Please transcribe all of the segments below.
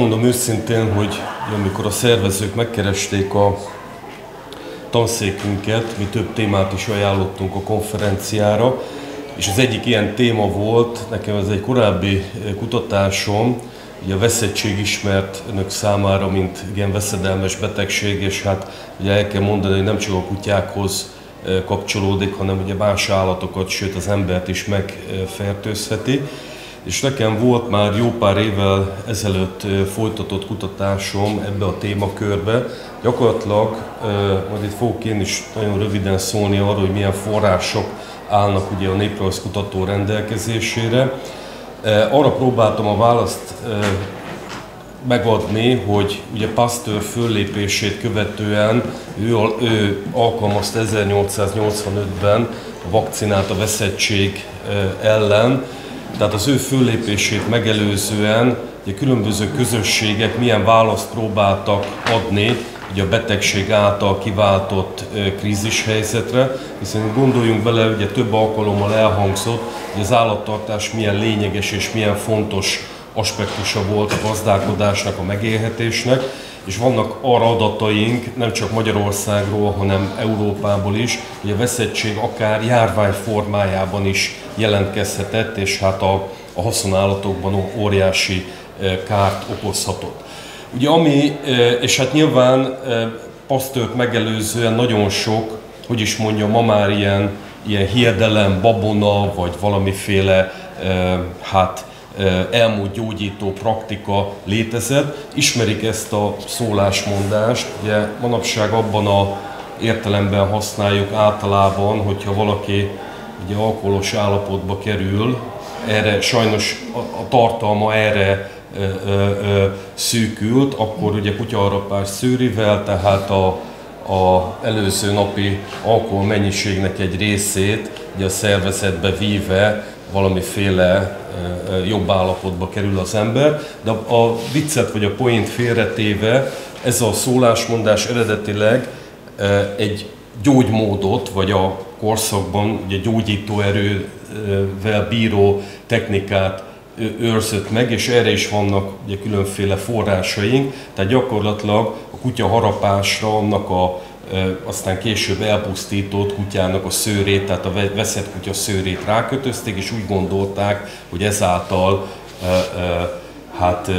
Mondom őszintén, hogy amikor a szervezők megkeresték a tanszékünket, mi több témát is ajánlottunk a konferenciára, és az egyik ilyen téma volt, nekem ez egy korábbi kutatásom, ugye a veszettség ismert önök számára, mint igen veszedelmes betegség, és hát ugye el kell mondani, hogy nem csak a kutyákhoz kapcsolódik, hanem ugye más állatokat, sőt az embert is megfertőzheti. És nekem volt már jó pár évvel ezelőtt folytatott kutatásom ebbe a témakörbe. Gyakorlatilag, majd itt fogok én is nagyon röviden szólni arról, hogy milyen források állnak ugye a néprajzkutató rendelkezésére. Arra próbáltam a választ megadni, hogy ugye Pasteur föllépését követően ő alkalmazta 1885-ben a vakcinát a veszettség ellen. Tehát az ő föllépését megelőzően ugye különböző közösségek milyen választ próbáltak adni ugye a betegség által kiváltott krízishelyzetre, hiszen gondoljunk bele, ugye több alkalommal elhangzott, hogy az állattartás milyen lényeges és milyen fontos aspektusa volt a gazdálkodásnak, a megélhetésnek, és vannak arra adataink, nem csak Magyarországról, hanem Európából is, hogy a veszettség akár járvány formájában is jelentkezhetett, és hát a haszonállatokban óriási kárt okozhatott. Ugye ami, és hát nyilván Pasteurt megelőzően nagyon sok, hogy is mondjam, ma már ilyen hiedelem, babona, vagy valamiféle, hát elmúlt gyógyító praktika létezett. Ismerik ezt a szólásmondást, ugye manapság abban a értelemben használjuk általában, hogyha valaki ugye alkoholos állapotba kerül, erre sajnos a tartalma erre szűkült, akkor ugye kutyaharapás szűrivel, tehát a előző napi alkohol mennyiségnek egy részét ugye a szervezetbe víve valamiféle jobb állapotba kerül az ember, de a viccet vagy a poént félretéve ez a szólásmondás eredetileg egy gyógymódot, vagy a korszakban ugye gyógyító erővel bíró technikát őrzött meg, és erre is vannak ugye különféle forrásaink, tehát gyakorlatilag a kutya harapásra annak a aztán később elpusztított kutyának a szőrét, tehát a veszett kutya szőrét rákötözték, és úgy gondolták, hogy ezáltal hát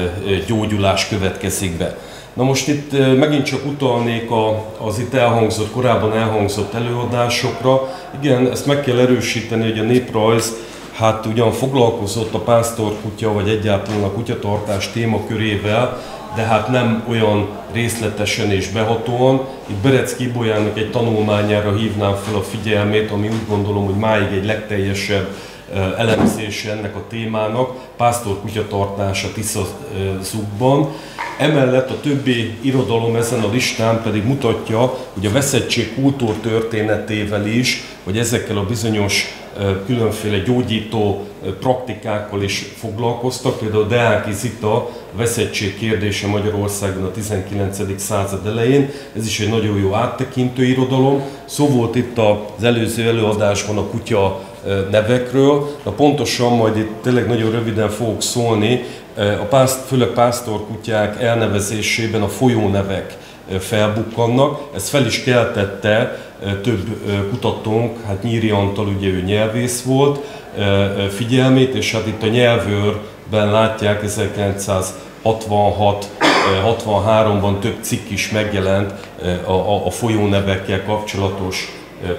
gyógyulás következik be. Na most itt megint csak utalnék az itt elhangzott, korábban elhangzott előadásokra. Igen, ezt meg kell erősíteni, hogy a néprajz hát ugyan foglalkozott a pásztorkutya, vagy egyáltalán a kutyatartás témakörével, de hát nem olyan részletesen és behatóan. Itt Berecki Ibolyának egy tanulmányára hívnám fel a figyelmét, ami úgy gondolom, hogy máig egy legteljesebb elemzése ennek a témának, Pásztor kutyatartása Tisza-Zugban. Emellett a többi irodalom ezen a listán pedig mutatja, hogy a veszettség kultúrtörténetével is, vagy ezekkel a bizonyos különféle gyógyító praktikákkal is foglalkoztak. Például Deák Zita a veszettség kérdése Magyarországon a 19. század elején. Ez is egy nagyon jó áttekintő irodalom. Szó volt itt az előző előadásban a kutya nevekről. Na pontosan majd itt tényleg nagyon röviden fogok szólni, főleg pásztorkutyák elnevezésében a folyónevek felbukkannak. Ez fel is keltette több kutatónk, hát Nyíri Antal, ugye ő nyelvész volt, figyelmét, és hát itt a nyelvőrben látják 1966-63-ban több cikk is megjelent a folyónevekkel kapcsolatos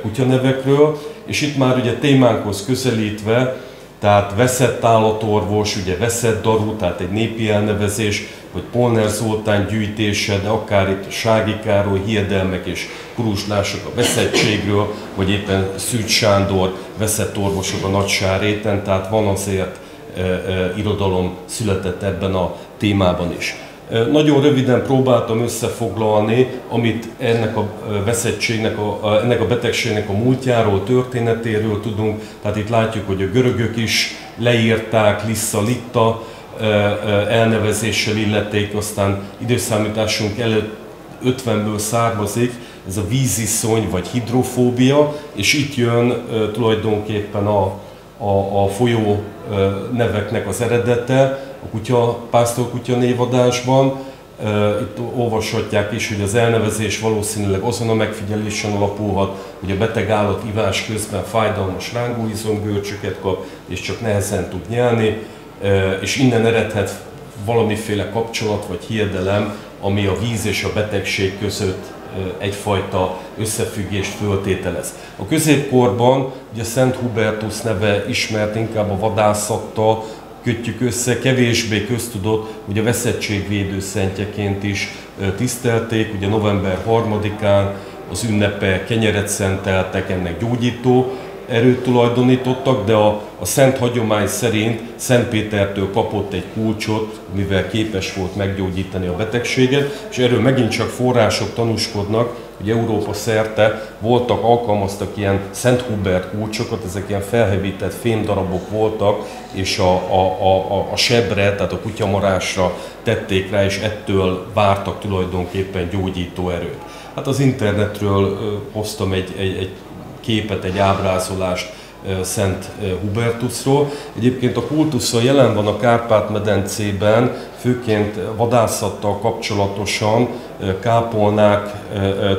kutyanevekről, és itt már ugye témánkhoz közelítve, tehát veszett állatorvos, ugye veszett daru, tehát egy népi elnevezés, vagy Polner Zoltán gyűjtése, de akár itt Sági Károly hiedelmek és kuruzslások a veszettségről, vagy éppen Szűcs Sándor veszett orvosok a Nagysáréten, tehát van azért irodalom született ebben a témában is. Nagyon röviden próbáltam összefoglalni, amit ennek a veszettségnek, ennek a betegségnek a múltjáról, történetéről tudunk. Tehát itt látjuk, hogy a görögök is leírták, Lissa-Litta elnevezéssel illették, aztán időszámításunk előtt 50-ből származik, ez a víziszony vagy hidrofóbia, és itt jön tulajdonképpen a folyó neveknek az eredete. a kutya, Pásztor kutya névadásban. Itt olvashatják is, hogy az elnevezés valószínűleg azon a megfigyelésen alapulhat, hogy a beteg állat ivás közben fájdalmas rángóizomgörcsöket kap, és csak nehezen tud nyelni, és innen eredhet valamiféle kapcsolat vagy hiedelem, ami a víz és a betegség között egyfajta összefüggést föltételez. A középkorban ugye Szent Hubertus neve ismert, inkább a vadászattal kötjük össze, kevésbé köztudott, hogy a veszettségvédő szentjeként is tisztelték, ugye november 3-án az ünnepe kenyeret szenteltek, ennek gyógyító erőt tulajdonítottak, de a szent hagyomány szerint Szent Pétertől kapott egy kulcsot, mivel képes volt meggyógyítani a betegséget, és erről megint csak források tanúskodnak, hogy Európa szerte voltak, alkalmaztak ilyen Szent Hubert kulcsokat, ezek ilyen felhevített fémdarabok voltak, és a sebre, tehát a kutyamarásra tették rá, és ettől vártak tulajdonképpen gyógyító erőt. Hát az internetről hoztam egy képet, egy ábrázolást Szent Hubertusról. Egyébként a kultusza jelen van a Kárpát-medencében, főként vadászattal kapcsolatosan, kápolnák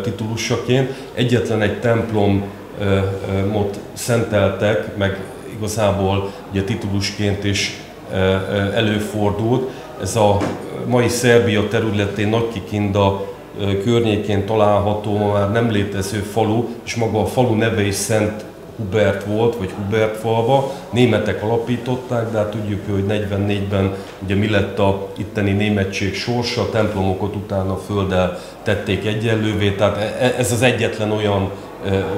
titulusaként. Egyetlen egy templomot szenteltek, meg igazából ugye titulusként is előfordult. Ez a mai Szerbia területén Nagykikinda környékén található, már nem létező falu, és maga a falu neve is Szent Hubert volt, vagy Hubert falva. Németek alapították, de hát tudjuk, hogy 44-ben ugye mi lett a itteni németség sorsa, a templomokat utána a földdel tették egyenlővé, tehát ez az egyetlen olyan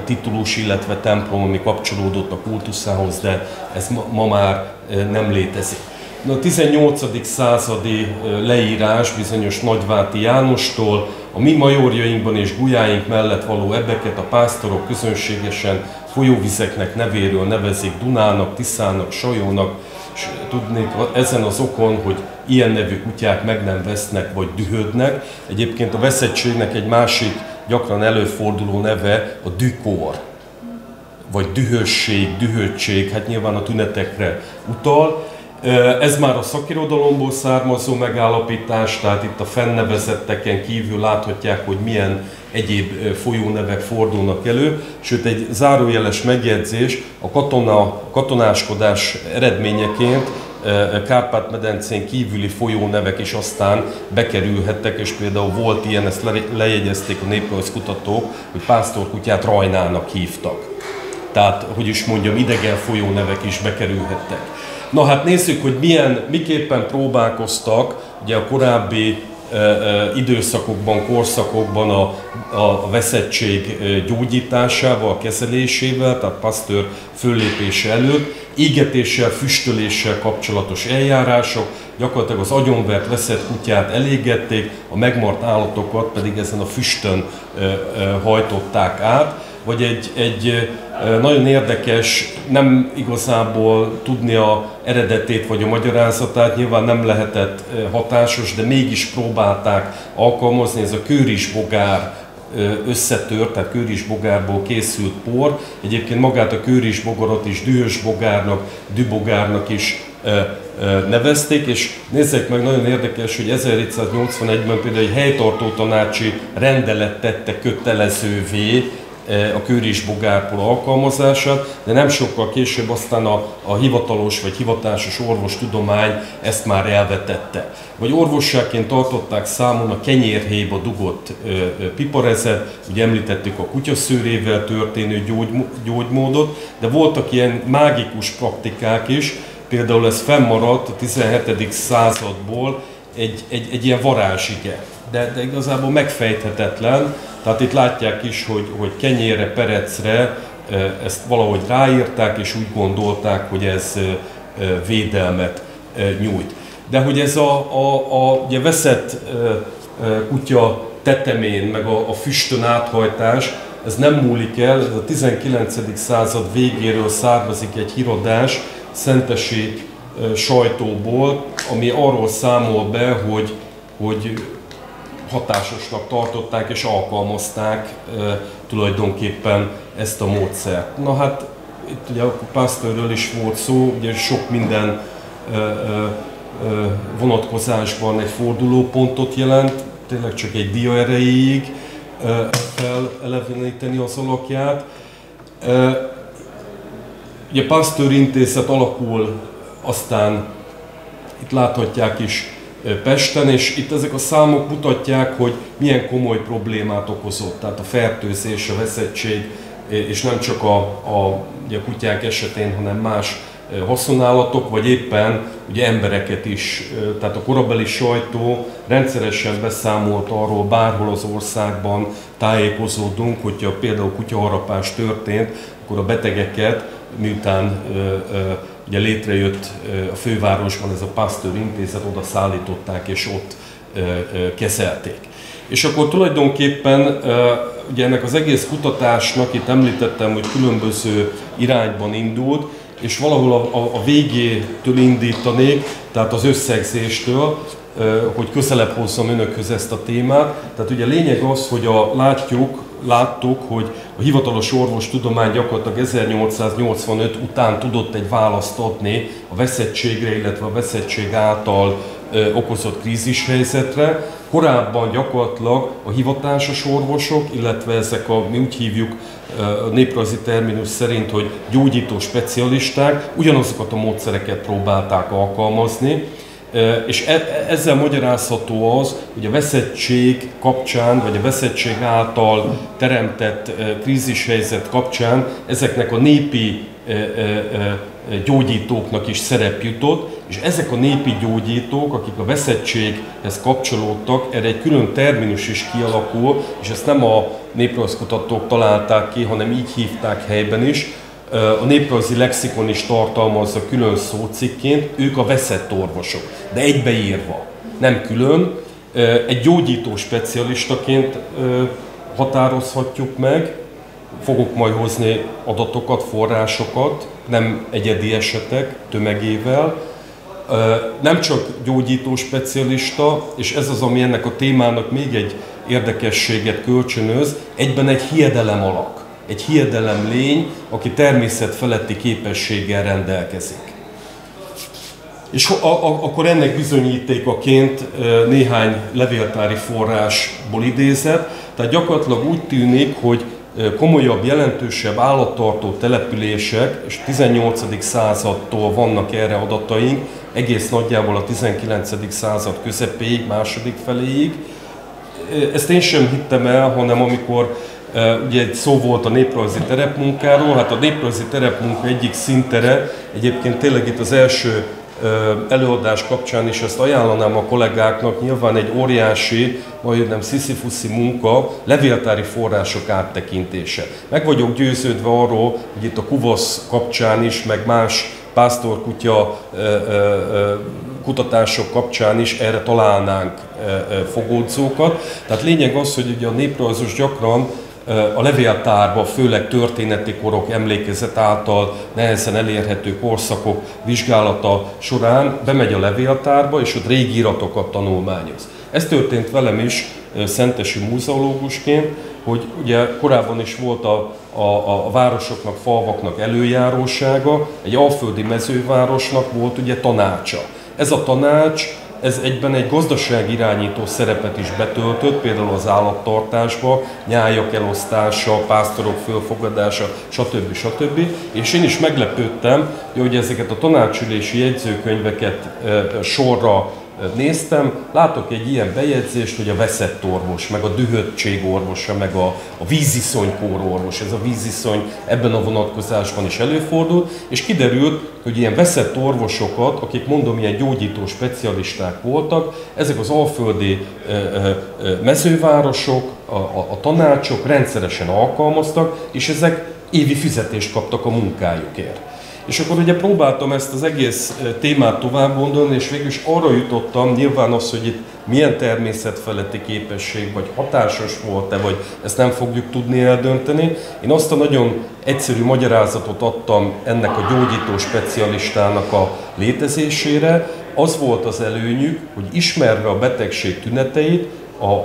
titulus, illetve templom, ami kapcsolódott a kultuszához, de ez ma már nem létezik. A 18. századi leírás bizonyos Nagyváti Jánostól: a mi majorjainkban és gulyáink mellett való ebbeket a pásztorok közönségesen folyóvizeknek nevéről nevezik, Dunának, Tiszának, Sajónak, és tudnék ezen az okon, hogy ilyen nevű kutyák meg nem vesznek vagy dühödnek. Egyébként a veszettségnek egy másik gyakran előforduló neve a dükor, vagy dühösség, dühöttség, hát nyilván a tünetekre utal. Ez már a szakirodalomból származó megállapítás, tehát itt a fennevezetteken kívül láthatják, hogy milyen egyéb folyónevek fordulnak elő. Sőt, egy zárójeles megjegyzés: a katonáskodás eredményeként Kárpát-medencén kívüli folyónevek is aztán bekerülhettek, és például volt ilyen, ezt lejegyezték a néprajzkutatók, hogy pásztorkutyát Rajnának hívtak. Tehát, hogy is mondjam, idegen folyónevek is bekerülhettek. Na hát nézzük, hogy miképpen próbálkoztak ugye a korábbi időszakokban, korszakokban a veszettség gyógyításával, kezelésével, tehát Pasteur föllépése előtt, égetéssel, füstöléssel kapcsolatos eljárások. Gyakorlatilag az agyonvert veszett kutyát elégették, a megmart állatokat pedig ezen a füstön hajtották át, vagy egy nagyon érdekes, nem igazából tudni a eredetét vagy a magyarázatát, nyilván nem lehetett hatásos, de mégis próbálták alkalmazni, ez a kőrisbogár összetört, tehát kőrisbogárból készült por. Egyébként magát a kőrisbogarat is dühösbogárnak, dübogárnak is nevezték, és nézzék meg, nagyon érdekes, hogy 1781-ben például egy helytartó tanácsi rendelet tette kötelezővé a kőrisbogárpor alkalmazását, de nem sokkal később aztán a hivatalos vagy hivatásos orvostudomány ezt már elvetette. Vagy orvosságként tartották számon a kenyérhéjba dugott piparezet, ugye említettük a kutyaszőrével történő gyógymódot, de voltak ilyen mágikus praktikák is, például ez fennmaradt a 17. századból, egy ilyen varázsige, de igazából megfejthetetlen. Tehát itt látják is, hogy kenyérre, perecre ezt valahogy ráírták, és úgy gondolták, hogy ez védelmet nyújt. De hogy ez a veszett kutya tetemén, meg a füstön áthajtás, ez nem múlik el. Ez a 19. század végéről származik egy híradás szentesi sajtóból, ami arról számol be, hogy hatásosnak tartották és alkalmazták tulajdonképpen ezt a módszert. Na hát, itt ugye a Pasteurről is volt szó, ugye sok minden vonatkozásban egy fordulópontot jelent, tényleg csak egy dia erejéig kell eleveníteni az alakját. Ugye Pasteur intézet alakul, aztán itt láthatják is Pesten, és itt ezek a számok mutatják, hogy milyen komoly problémát okozott, tehát a fertőzés, a veszettség, és nem csak a kutyák esetén, hanem más haszonállatok, vagy éppen ugye embereket is. Tehát a korabeli sajtó rendszeresen beszámolt arról, bárhol az országban tájékozódunk, hogyha például kutyaharapás történt, akkor a betegeket, miután ugye létrejött a fővárosban ez a Pasteur intézet, oda szállították és ott kezelték. És akkor tulajdonképpen ugye ennek az egész kutatásnak, itt említettem, hogy különböző irányban indult, és valahol a végétől indítanék, tehát az összegzéstől, hogy közelebb hozzam önökhöz ezt a témát. Tehát ugye a lényeg az, hogy láttuk, hogy a hivatalos orvostudomány gyakorlatilag 1885 után tudott egy választ adni a veszettségre, illetve a veszettség által okozott krízishelyzetre. Korábban gyakorlatilag a hivatásos orvosok, illetve ezek a, mi úgy hívjuk a néprajzi terminus szerint, hogy gyógyító specialisták, ugyanazokat a módszereket próbálták alkalmazni, és ezzel magyarázható az, hogy a veszettség kapcsán, vagy a veszettség által teremtett krízishelyzet kapcsán ezeknek a népi gyógyítóknak is szerep jutott, és ezek a népi gyógyítók, akik a veszettséghez kapcsolódtak, erre egy külön terminus is kialakul, és ezt nem a néprajzkutatók találták ki, hanem így hívták helyben is. A néprajzi lexikon is tartalmazza külön szócikként, ők a veszett orvosok, de egybeírva, nem külön. Egy gyógyító specialistaként határozhatjuk meg, fogok majd hozni adatokat, forrásokat, nem egyedi esetek tömegével. Nem csak gyógyító specialista, és ez az, ami ennek a témának még egy érdekességet kölcsönöz, egyben egy hiedelem alak, egy hiedelem lény, aki természet feletti képességgel rendelkezik. És akkor ennek bizonyítékaként néhány levéltári forrásból idézett, tehát gyakorlatilag úgy tűnik, hogy komolyabb, jelentősebb állattartó települések, és 18. századtól vannak erre adataink, egész nagyjából a 19. század közepéig, második feléig. Ezt én sem hittem el, hanem amikor ugye egy szó volt a néprajzi terepmunkáról, hát a néprajzi terepmunka egyik szintere, egyébként tényleg itt az első előadás kapcsán is ezt ajánlanám a kollégáknak, nyilván egy óriási, majdnem sziszifuszi munka, levéltári források áttekintése. Meg vagyok győződve arról, hogy itt a kuvasz kapcsán is, meg más pásztorkutya kutatások kapcsán is erre találnánk fogódzókat. Tehát lényeg az, hogy ugye a néprajzos gyakran a levéltárban, főleg történeti korok, emlékezet által nehezen elérhető korszakok vizsgálata során bemegy a levéltárba, és ott régi iratokat tanulmányoz. Ez történt velem is szentesi múzeológusként, hogy ugye korábban is volt a városoknak, falvaknak előjárósága, egy alföldi mezővárosnak volt ugye tanácsa. Ez a tanács, ez egyben egy gazdaságirányító szerepet is betöltött, például az állattartásba, nyájak elosztása, pásztorok fölfogadása, stb. Stb. És én is meglepődtem, hogy ezeket a tanácsülési jegyzőkönyveket sorra néztem, látok egy ilyen bejegyzést, hogy a veszett orvos, meg a dühöttség orvosa, meg a víziszonykór orvos, ez a víziszony ebben a vonatkozásban is előfordul, és kiderült, hogy ilyen veszett orvosokat, akik mondom, ilyen gyógyító specialisták voltak, ezek az alföldi mezővárosok, a tanácsok rendszeresen alkalmaztak, és ezek évi fizetést kaptak a munkájukért. És akkor ugye próbáltam ezt az egész témát tovább gondolni, és végül is arra jutottam, nyilván az, hogy itt milyen természetfeletti képesség, vagy hatásos volt-e, vagy ezt nem fogjuk tudni eldönteni. Én azt a nagyon egyszerű magyarázatot adtam ennek a gyógyító specialistának a létezésére. Az volt az előnyük, hogy ismerve a betegség tüneteit,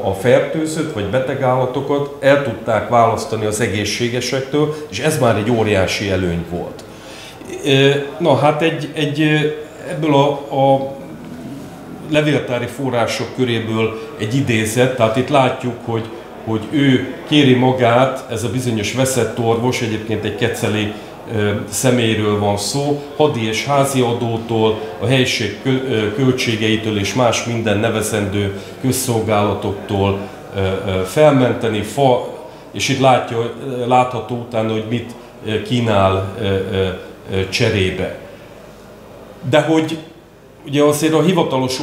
a fertőzött vagy beteg állatokat el tudták választani az egészségesektől, és ez már egy óriási előny volt. Na hát ebből a levéltári források köréből egy idézet, tehát itt látjuk, hogy ő kéri magát, ez a bizonyos veszett orvos, egyébként egy keceli személyről van szó, hadi és házi adótól, a helyiség költségeitől és más minden nevezendő közszolgálatoktól felmenteni, fa, és itt látható utána, hogy mit kínál cserébe. De hogy ugye azért a hivatalos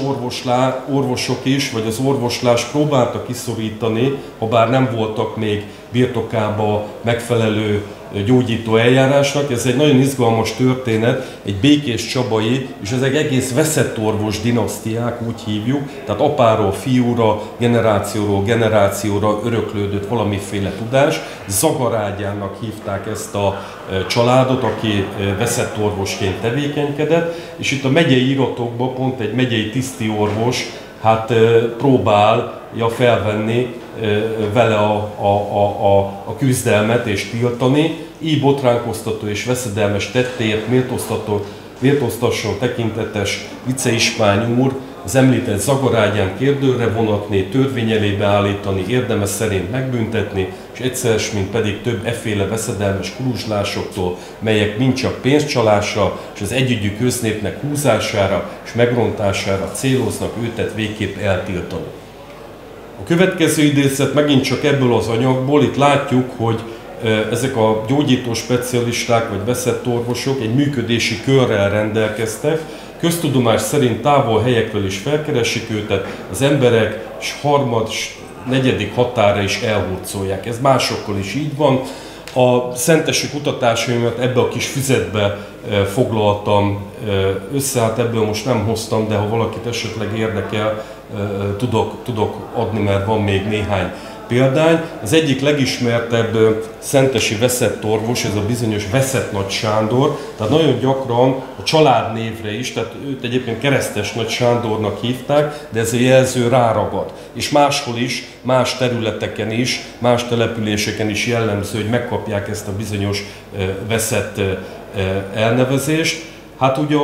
orvosok is, vagy az orvoslás próbáltak kiszorítani, ha bár nem voltak még birtokába megfelelő gyógyító eljárásnak. Ez egy nagyon izgalmas történet, egy Békés Csabai, és ezek egész veszett orvos dinasztiák, úgy hívjuk, tehát apáról fiúra, generációról generációra öröklődött valamiféle tudás. Zagarádjának hívták ezt a családot, aki veszett orvosként tevékenykedett, és itt a megyei iratokban pont egy megyei tisztiorvos hát próbálja felvenni vele a küzdelmet és tiltani, így botránkoztató és veszedelmes tettéért méltóztasson tekintetes viceispány úr az említett Zagarádján kérdőre vonatni, törvény elébe állítani, érdemes szerint megbüntetni, és egyszeres, mint pedig több efféle veszedelmes kuruzslásoktól, melyek mind csak pénzcsalásra és az együgyű köznépnek húzására és megrontására céloznak, őtet végképp eltiltani. A következő idézet megint csak ebből az anyagból, itt látjuk, hogy ezek a gyógyító specialisták vagy veszett orvosok egy működési körrel rendelkeztek, köztudomás szerint távol helyekről is felkeresik őtet, az emberek és harmad, negyedik határa is elhurcolják. Ez másokkal is így van. A szentesi kutatásaimat ebbe a kis füzetbe foglaltam össze, hát ebből most nem hoztam, de ha valakit esetleg érdekel, tudok adni, mert van még néhány példány. Az egyik legismertebb szentesi veszett orvos, ez a bizonyos Veszett Nagy Sándor, tehát nagyon gyakran a családnévre is, tehát őt egyébként Keresztes Nagy Sándornak hívták, de ez a jelző ráragad. És máshol is, más területeken is, más településeken is jellemző, hogy megkapják ezt a bizonyos veszett elnevezést. Hát ugye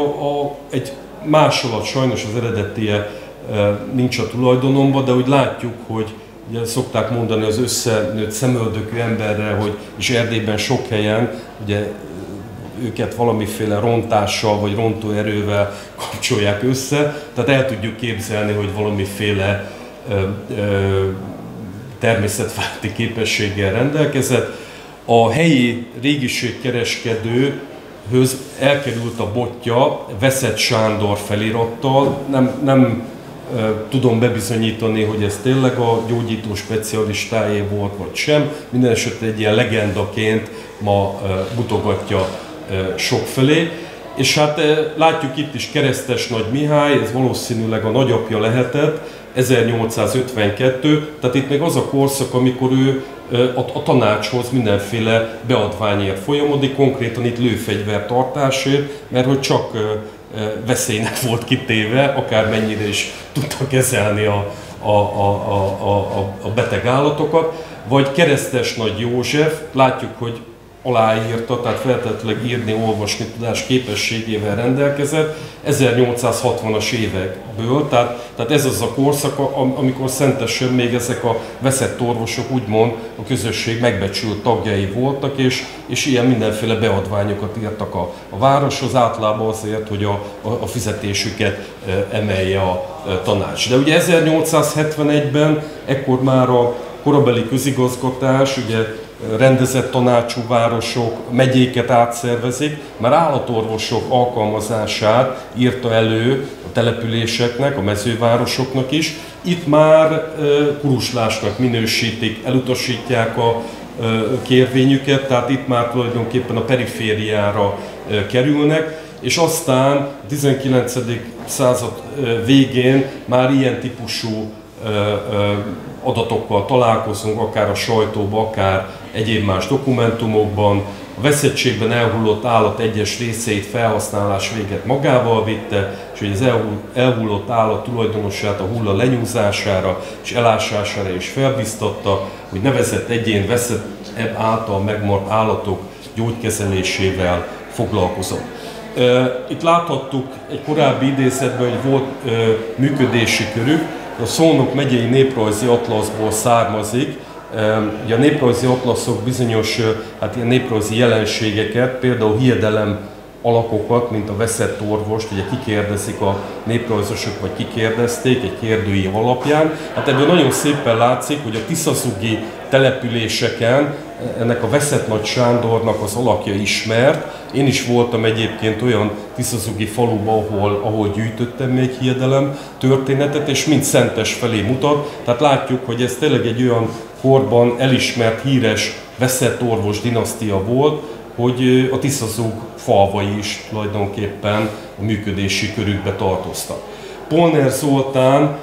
egy másolat sajnos az eredetie nincs a tulajdonomban, de úgy látjuk, hogy ugye szokták mondani az összenőtt szemöldökű emberre, hogy és Erdélyben sok helyen ugye őket valamiféle rontással vagy rontóerővel kapcsolják össze, tehát el tudjuk képzelni, hogy valamiféle természetfeletti képességgel rendelkezett. A helyi régiségkereskedő hőz elkerült a botja Veszett Sándor felirattal, nem tudom bebizonyítani, hogy ez tényleg a gyógyító specialistáé volt, vagy sem. Minden esetre egy ilyen legendaként ma mutogatja sokfelé. És hát látjuk itt is Keresztes Nagy Mihály, ez valószínűleg a nagyapja lehetett, 1852, tehát itt még az a korszak, amikor ő a tanácshoz mindenféle beadványért folyamodik, konkrétan itt lőfegyver tartásért, mert hogy csak veszélynek volt kitéve, akármennyire is tudta kezelni a beteg állatokat. Vagy Keresztes Nagy József, látjuk, hogy aláírta, tehát feltétlenül írni, olvasni tudás képességével rendelkezett 1860-as évekből, tehát ez az a korszak, amikor szentesen még ezek a veszett orvosok úgymond a közösség megbecsült tagjai voltak, és ilyen mindenféle beadványokat írtak a városhoz, általában azért, hogy a fizetésüket emelje a tanács. De ugye 1871-ben ekkor már a korabeli közigazgatás, ugye rendezett tanácsú városok, megyéket átszervezik, már állatorvosok alkalmazását írta elő a településeknek, a mezővárosoknak is. Itt már kuruslásnak minősítik, elutasítják a kérvényüket, tehát itt már tulajdonképpen a perifériára kerülnek, és aztán a 19. század végén már ilyen típusú adatokkal találkozunk, akár a sajtóban, akár egyéb más dokumentumokban. A veszettségben elhullott állat egyes részeit felhasználás véget magával vitte, és hogy az elhullott állat tulajdonosát a hulla lenyúzására és elásására is felbiztatta, hogy nevezett egyén veszett által megmart állatok gyógykezelésével foglalkozott. Itt láthattuk egy korábbi idézetben, hogy volt működési körük, a Szónok megyei néprajzi atlaszból származik. Ugye a néprajzi atlaszok bizonyos hát ilyen néprajzi jelenségeket, például hiedelem alakokat, mint a veszett orvost, ugye kikérdezik a néprajzosok, vagy kikérdezték egy kérdői alapján. Hát ebből nagyon szépen látszik, hogy a tiszazugi településeken ennek a Veszett Nagy Sándornak az alakja ismert. Én is voltam egyébként olyan tiszazugi faluban, ahol gyűjtöttem még hiedelem történetet, és mind Szentes felé mutat. Tehát látjuk, hogy ez tényleg egy olyan korban elismert, híres veszett orvos dinasztia volt, hogy a Tiszazug falvai is tulajdonképpen a működési körükbe tartoztak. Polner Zoltán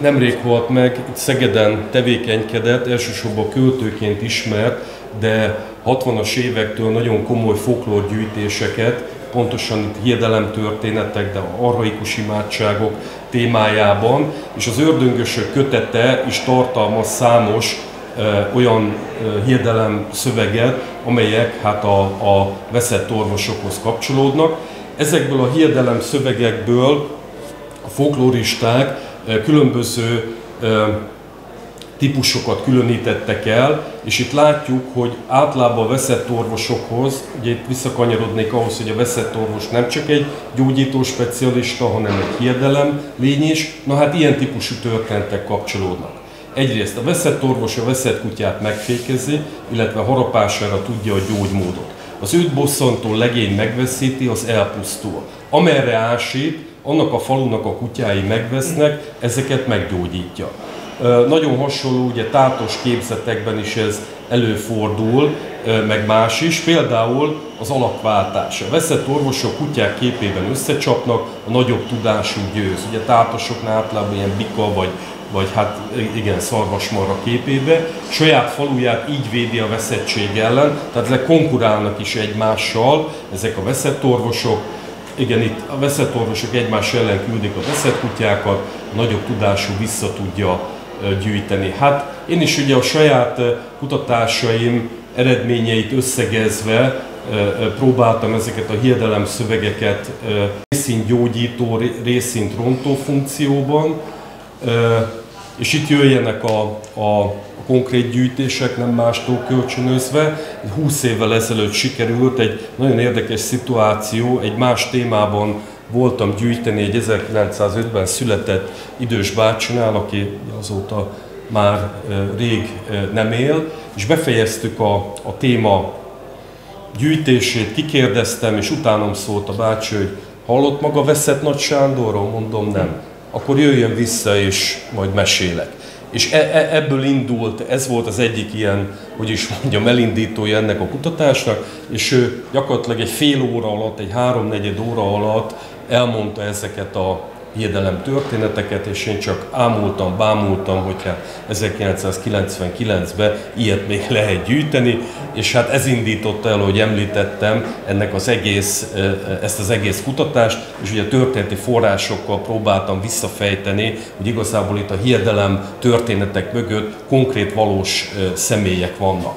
nemrég halt meg, itt Szegeden tevékenykedett, elsősorban költőként ismert, de 60-as évektől nagyon komoly folklórgyűjtéseket, pontosan itt hiedelemtörténetek, de archaikus imádságok témájában, és az Ördöngösök kötete is tartalmaz számos olyan hiedelem szöveget, amelyek hát a veszett orvosokhoz kapcsolódnak. Ezekből a hiedelem szövegekből a folkloristák különböző típusokat különítettek el, és itt látjuk, hogy általában a veszett orvosokhoz, ugye itt visszakanyarodnék ahhoz, hogy a veszett orvos nem csak egy gyógyító specialista, hanem egy hiedelem lény is, na hát ilyen típusú történetek kapcsolódnak. Egyrészt a veszett orvos a veszett kutyát megfékezi, illetve harapására tudja a gyógymódot. Az őt bosszantó legény megveszíti, az elpusztul. Amerre ásít, annak a falunak a kutyái megvesznek, ezeket meggyógyítja. Nagyon hasonló, ugye tátos képzetekben is ez előfordul, meg más is, például az alakváltás. A veszett orvosok kutyák képében összecsapnak, a nagyobb tudású győz. Ugye tátosoknál általában ilyen bika vagy hát igen, szarvasmarra képébe, saját faluját így védi a veszettség ellen, tehát konkurálnak is egymással ezek a veszett orvosok. Igen, itt a veszett orvosok egymás ellen küldik a veszett kutyákat, nagyobb tudású vissza tudja gyűjteni. Hát én is ugye a saját kutatásaim eredményeit összegezve próbáltam ezeket a hiedelem szövegeket részint gyógyító, részint rontó funkcióban, és itt jöjjenek a konkrét gyűjtések, nem mástól kölcsönözve. 20 évvel ezelőtt sikerült egy nagyon érdekes szituáció, egy más témában voltam gyűjteni egy 1905-ben született idős bácsinál, aki azóta már rég nem él, és befejeztük a téma gyűjtését, kikérdeztem, és utánam szólt a bácsi, hogy hallott maga Veszett Nagy Sándorról? Mondom, nem. Akkor jöjjön vissza, és majd mesélek. És ebből indult, ez volt az egyik ilyen, hogy is mondjam, elindítója ennek a kutatásnak, és ő gyakorlatilag egy fél óra alatt, egy háromnegyed óra alatt elmondta ezeket a hiedelem történeteket, és én csak ámultam, bámultam, hogy hát 1999-ben ilyet még lehet gyűjteni, és hát ez indította el, hogy említettem, ezt az egész kutatást, és ugye történeti forrásokkal próbáltam visszafejteni, hogy igazából itt a hiedelem történetek mögött konkrét valós személyek vannak.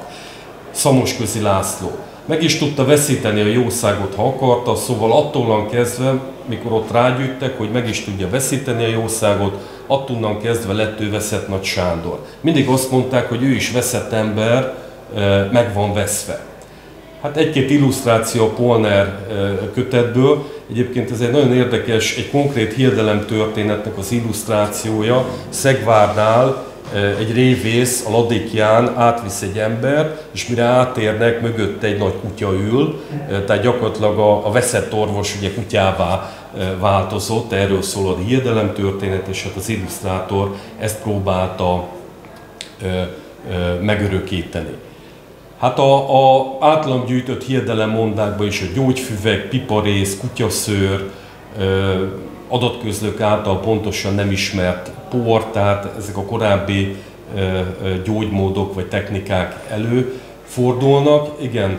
Szamosközi László. Meg is tudta veszíteni a jószágot, ha akarta, szóval attól kezdve, mikor ott rágyűjtek, hogy meg is tudja veszíteni a jószágot, attól kezdve lett ő Veszett Nagy Sándor. Mindig azt mondták, hogy ő is veszett ember, meg van veszve. Hát egy-két illusztráció a Polner kötetből. Egyébként ez egy nagyon érdekes, egy konkrét hiedelemtörténetnek az illusztrációja. Szegvárnál egy révész a ladikján átvisz egy embert, és mire átérnek, mögötte egy nagy kutya ül, tehát gyakorlatilag a veszett orvos ugye kutyává változott, erről szól a hiedelemtörténet, és hát az illusztrátor ezt próbálta megörökíteni. Hát az általam gyűjtött hiedelemmondákban is a gyógyfüvek, piparész, kutyaszőr, adatközlők által pontosan nem ismert por, tehát ezek a korábbi gyógymódok vagy technikák előfordulnak. Igen,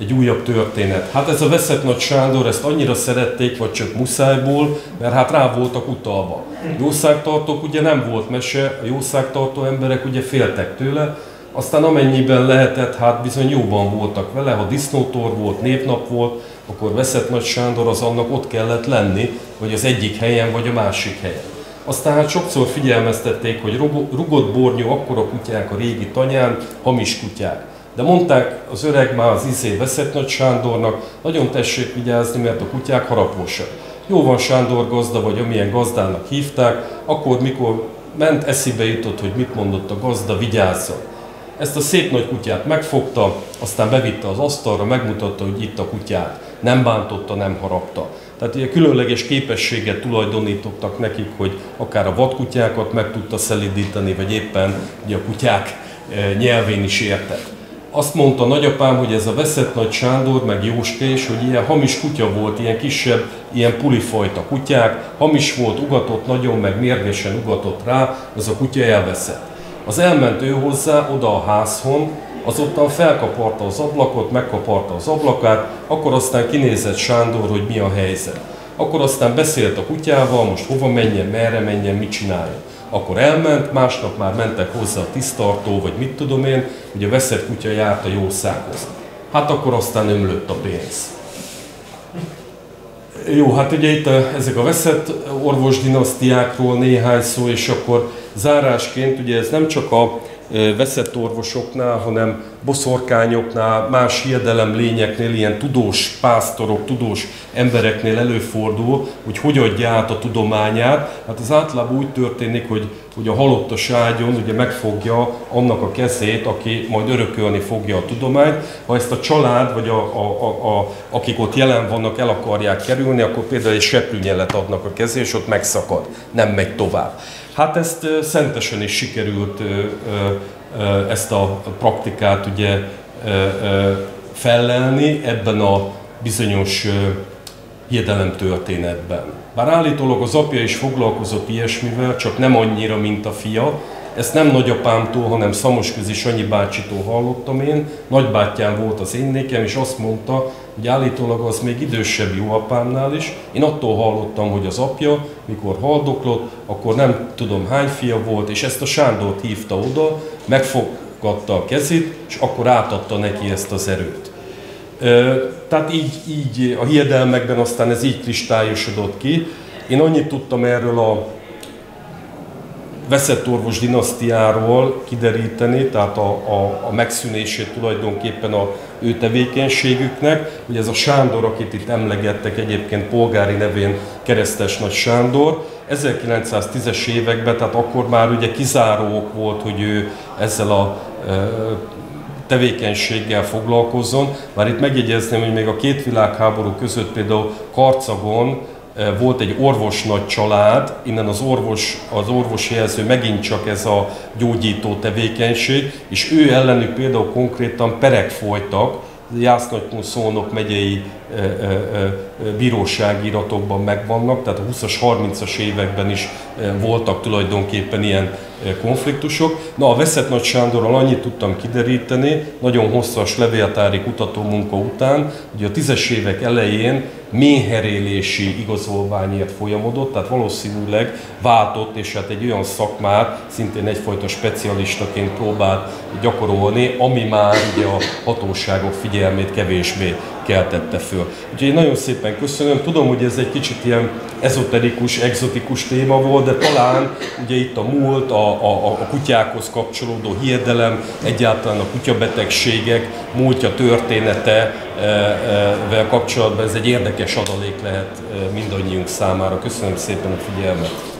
egy újabb történet. Hát ez a Veszett Nagy Sándor, ezt annyira szerették, vagy csak muszájból, mert hát rá voltak utalva. Jószágtartók ugye nem volt mese, a jószágtartó emberek ugye féltek tőle, Aztán amennyiben lehetett, hát bizony jóban voltak vele, ha disznótor volt, népnap volt, akkor Veszett Nagy Sándor az annak ott kellett lenni, vagy az egyik helyen, vagy a másik helyen. Aztán hát sokszor figyelmeztették, hogy rugott bornyó, akkora kutyák a régi tanyán, hamis kutyák. De mondták az öreg már az Veszett Nagy Sándornak, nagyon tessék vigyázni, mert a kutyák harapósak. Jó van Sándor gazda, vagy amilyen gazdának hívták, akkor mikor ment, eszébe jutott, hogy mit mondott a gazda, vigyázzon. Ezt a szép nagy kutyát megfogta, aztán bevitte az asztalra, megmutatta, hogy itt a kutyát. Nem bántotta, nem harapta. Tehát ilyen különleges képességet tulajdonítottak nekik, hogy akár a vadkutyákat meg tudta szelídíteni, vagy éppen ugye, a kutyák nyelvén is értett. Azt mondta nagyapám, hogy ez a Veszett Nagy Sándor, meg Jóske is, hogy ilyen hamis kutya volt, ilyen kisebb, ilyen pulifajta kutyák, hamis volt, ugatott nagyon, meg mérgesen ugatott rá, az a kutya elveszett. Az elment ő hozzá, oda a házhon, azután felkaparta az ablakot, megkaparta az ablakát, akkor aztán kinézett Sándor, hogy mi a helyzet. Akkor aztán beszélt a kutyával, most hova menjen, merre menjen, mit csináljon. Akkor elment, másnap már mentek hozzá a tisztartó, vagy mit tudom én, ugye a veszett kutya járt a jószághoz. Hát akkor aztán ömlött a pénz. Jó, hát ugye itt ezek a veszett orvos dinasztiákról néhány szó, és akkor zárásként ugye ez nem csak a veszett orvosoknál, hanem boszorkányoknál, más hiedelemlényeknél, ilyen tudós pásztorok, tudós embereknél előfordul, hogy hogy adja át a tudományát. Hát az általában úgy történik, hogy a halottas ágyon ugye megfogja annak a kezét, aki majd örökölni fogja a tudományt. Ha ezt a család, vagy akik ott jelen vannak, el akarják kerülni, akkor például egy seprűnyelet adnak a kezé, és ott megszakad, nem megy tovább. Hát ezt szentesen is sikerült ezt a praktikát ugye fellelni ebben a bizonyos hiedelemtörténetben. Bár állítólag az apja is foglalkozott ilyesmivel, csak nem annyira, mint a fia. Ezt nem nagyapámtól, hanem Szamosközi Sanyi bácsitól hallottam én. Nagybátyám volt az én nékem, és azt mondta, hogy állítólag az még idősebb jóapámnál is. Én attól hallottam, hogy az apja, mikor haldoklott, akkor nem tudom hány fia volt, és ezt a Sándort hívta oda, megfogadta a kezét, és akkor átadta neki ezt az erőt. Tehát így a hiedelmekben aztán ez így kristályosodott ki. Én annyit tudtam erről a veszett orvos dinasztiáról kideríteni, tehát a megszűnését tulajdonképpen a ő tevékenységüknek, hogy ez a Sándor, akit itt emlegettek egyébként polgári nevén Keresztes Nagy Sándor, 1910-es években, tehát akkor már ugye kizáró ok volt, hogy ő ezzel a tevékenységgel foglalkozzon. Már itt megjegyezném, hogy még a két világháború között például Karcagon volt egy orvosnagy család, innen az orvos jelző megint csak ez a gyógyító tevékenység, és ő ellenük például konkrétan perek folytak, Jász-Nagykun Szónok megyei bírósági iratokban megvannak, tehát a 20-as, 30-as években is voltak tulajdonképpen ilyen konfliktusok. Na, a Veszett Nagy Sándorral annyit tudtam kideríteni, nagyon hosszas levéltári kutatómunka után, hogy a 10-es évek elején méherélési igazolványért folyamodott, tehát valószínűleg váltott, és hát egy olyan szakmát szintén egyfajta specialistaként próbált gyakorolni, ami már ugye a hatóságok figyelmét kevésbé keltette föl. Úgyhogy én nagyon szépen köszönöm, tudom, hogy ez egy kicsit ilyen ezoterikus, egzotikus téma volt, de talán ugye itt a múlt, a kutyákhoz kapcsolódó hiedelem, egyáltalán a kutyabetegségek múltja, történetevel kapcsolatban ez egy érdekes adalék lehet mindannyiunk számára. Köszönöm szépen a figyelmet!